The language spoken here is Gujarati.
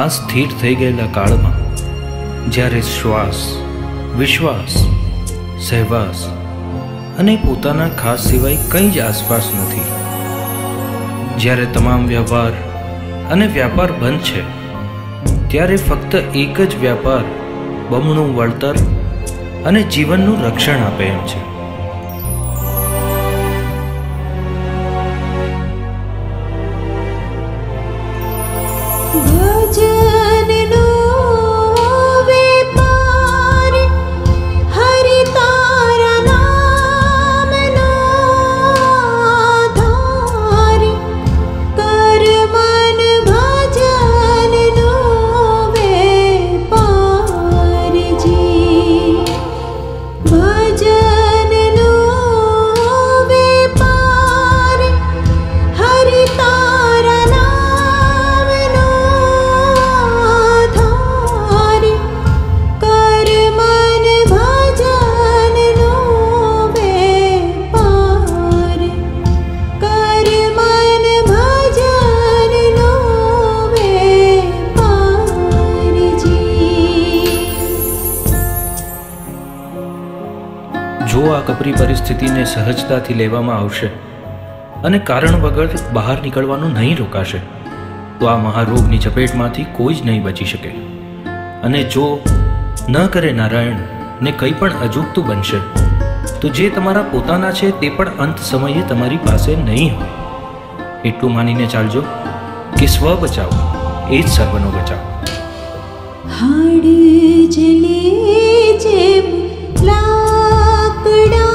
આ સ્થિર થઈ ગયેલા કાળમાં જ્યારે શ્વાસ, વિશ્વાસ, સહેવાસ અને પોતાના ખાસ સિવાય કંઈ જ આસપાસ નથી, જ્યારે તમામ વ્યવહાર અને વ્યાપાર બંધ છે, ત્યારે ફક્ત એક જ વ્યાપાર બમણું વળતર અને જીવનનું રક્ષણ આપે એમ છે. જો આ કપરી પરિસ્થિતિને સહજતાથી લેવામાં આવશે અને કારણ વગર બહાર નીકળવાનું નહીં રોકાશે, તો આ મહારોગની ઝપેટમાંથી કોઈ જ નહીં બચી શકે. અને જો ન કરે નારાયણ ને કંઈ પણ અજુગતું બનશે, તો જે તમારા પોતાના છે તે પણ અંત સમયે તમારી પાસે નહીં હોય. એટલું માનીને ચાલજો કે સ્વ બચાવ એ જ સર્વનો બચાવ. હાડ જલે જેમ લાકડા